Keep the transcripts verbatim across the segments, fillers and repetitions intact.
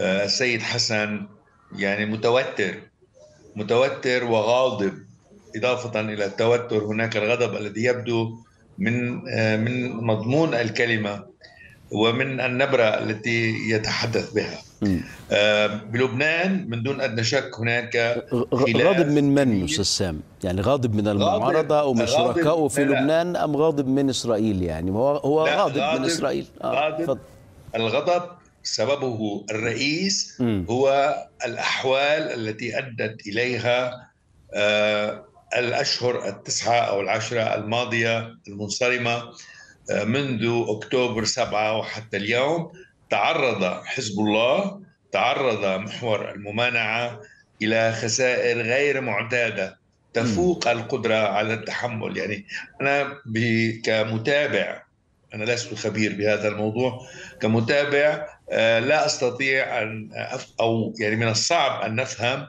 السيد حسن يعني متوتر متوتر وغاضب، إضافة إلى التوتر هناك الغضب الذي يبدو من من مضمون الكلمة ومن النبرة التي يتحدث بها. بلبنان من دون أدنى شك هناك غاضب من من يا سام؟ يعني غاضب من المعارضة أو من شركائه في لبنان أم غاضب من إسرائيل؟ يعني هو هو غاضب, غاضب من إسرائيل. آه الغضب سببه الرئيس م. هو الأحوال التي أدت إليها آه الأشهر التسعة أو العشرة الماضية المنصرمة آه منذ أكتوبر سبعة وحتى اليوم. تعرض حزب الله، تعرض محور الممانعة إلى خسائر غير معتادة تفوق م. القدرة على التحمل. يعني أنا كمتابع، أنا لست خبير بهذا الموضوع، كمتابع لا أستطيع أن أو يعني من الصعب أن نفهم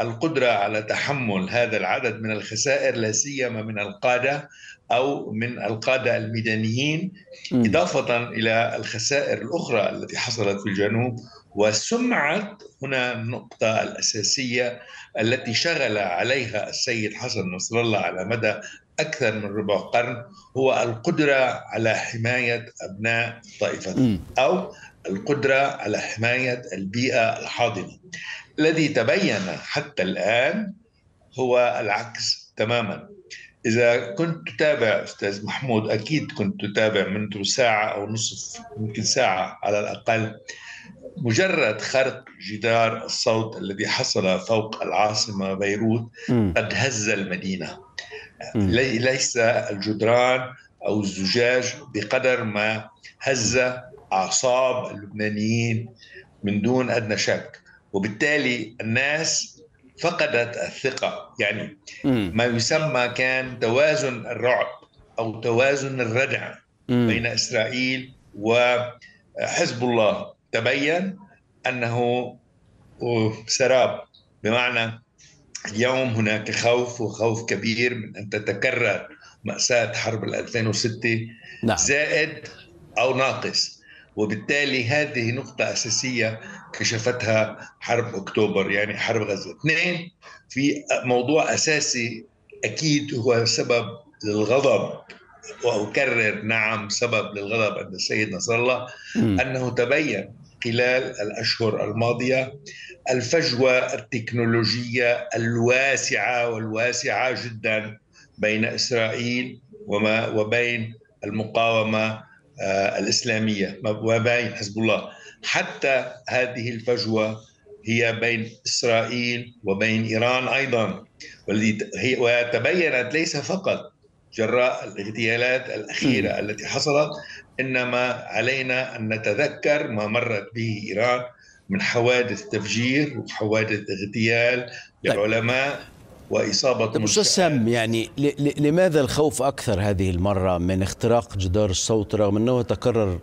القدرة على تحمل هذا العدد من الخسائر، لا سيما من القادة أو من القادة الميدانيين، إضافة إلى الخسائر الأخرى التي حصلت في الجنوب. وسمعت هنا النقطة الأساسية التي شغل عليها السيد حسن نصر الله على مدى أكثر من ربع قرن، هو القدرة على حماية أبناء طائفته أو القدرة على حماية البيئة الحاضنة. الذي تبين حتى الآن هو العكس تماما. إذا كنت تتابع أستاذ محمود، أكيد كنت تتابع منذ ساعة أو نصف، ممكن ساعة على الأقل، مجرد خرق جدار الصوت الذي حصل فوق العاصمة بيروت م. قد هز المدينة. م. ليس الجدران أو الزجاج بقدر ما هز أعصاب اللبنانيين من دون أدنى شك، وبالتالي الناس فقدت الثقة. يعني ما يسمى كان توازن الرعب أو توازن الردع م. بين إسرائيل وحزب الله تبين أنه سراب. بمعنى اليوم هناك خوف، وخوف كبير من أن تتكرر مأساة حرب ألفين وستة، نعم. زائد أو ناقص. وبالتالي هذه نقطة أساسية كشفتها حرب أكتوبر، يعني حرب غزة. اثنين، في موضوع أساسي أكيد هو سبب للغضب، وأكرر نعم سبب للغضب عند السيد نصر الله، م. أنه تبين خلال الأشهر الماضية الفجوة التكنولوجية الواسعة والواسعة جدا بين إسرائيل وما وبين المقاومة آه الإسلامية وبين حزب الله. حتى هذه الفجوة هي بين إسرائيل وبين إيران أيضا، وتبينت ليس فقط جراء الاغتيالات الأخيرة م. التي حصلت، إنما علينا أن نتذكر ما مرت به إيران من حوادث تفجير وحوادث اغتيال للعلماء وإصابة. طيب أستاذ سام، يعني لماذا الخوف أكثر هذه المرة من اختراق جدار الصوت، رغم أنه تكرر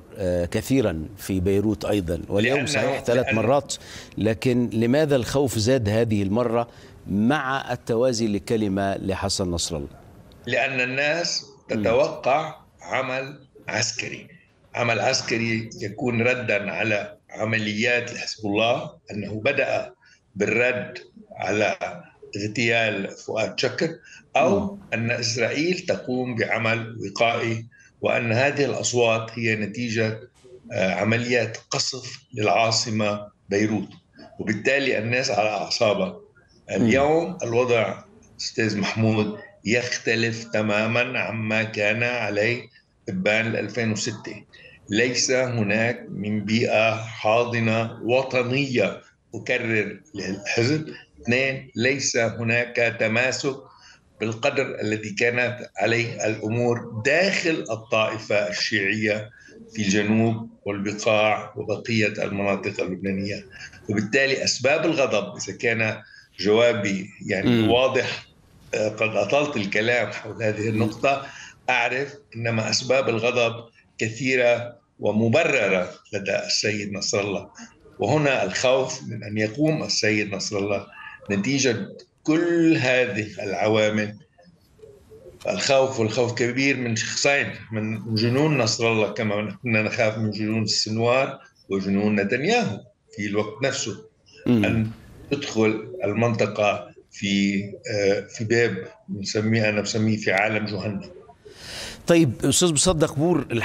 كثيرا في بيروت أيضا واليوم صحيح ثلاث مرات، لكن لماذا الخوف زاد هذه المرة مع التوازي لكلمة لحسن نصر الله؟ لأن الناس تتوقع عمل عسكري، عمل عسكري يكون ردا على عمليات حزب الله، أنه بدأ بالرد على اغتيال فؤاد شكر، أو أن إسرائيل تقوم بعمل وقائي، وأن هذه الأصوات هي نتيجة عمليات قصف للعاصمة بيروت. وبالتالي الناس على أعصابها. اليوم الوضع أستاذ محمود يختلف تماما عما كان عليه إبان ألفين وستة. ليس هناك من بيئة حاضنة وطنية، أكرر للحزب. اثنين، ليس هناك تماسك بالقدر الذي كانت عليه الأمور داخل الطائفة الشيعية في الجنوب والبقاع وبقية المناطق اللبنانية. وبالتالي أسباب الغضب، إذا كان جوابي يعني م. واضح، قد أطلت الكلام حول هذه النقطة، أعرف، إنما أسباب الغضب كثيرة ومبررة لدى السيد نصر الله. وهنا الخوف من أن يقوم السيد نصر الله نتيجة كل هذه العوامل. الخوف والخوف كبير من شخصين، من جنون نصر الله كما كنا نخاف من جنون السنوار وجنون نتنياهو. في الوقت نفسه م. أن تدخل المنطقة في في باب نسميه أنا بسميه في عالم جهنم. طيب أستاذ مصدق بور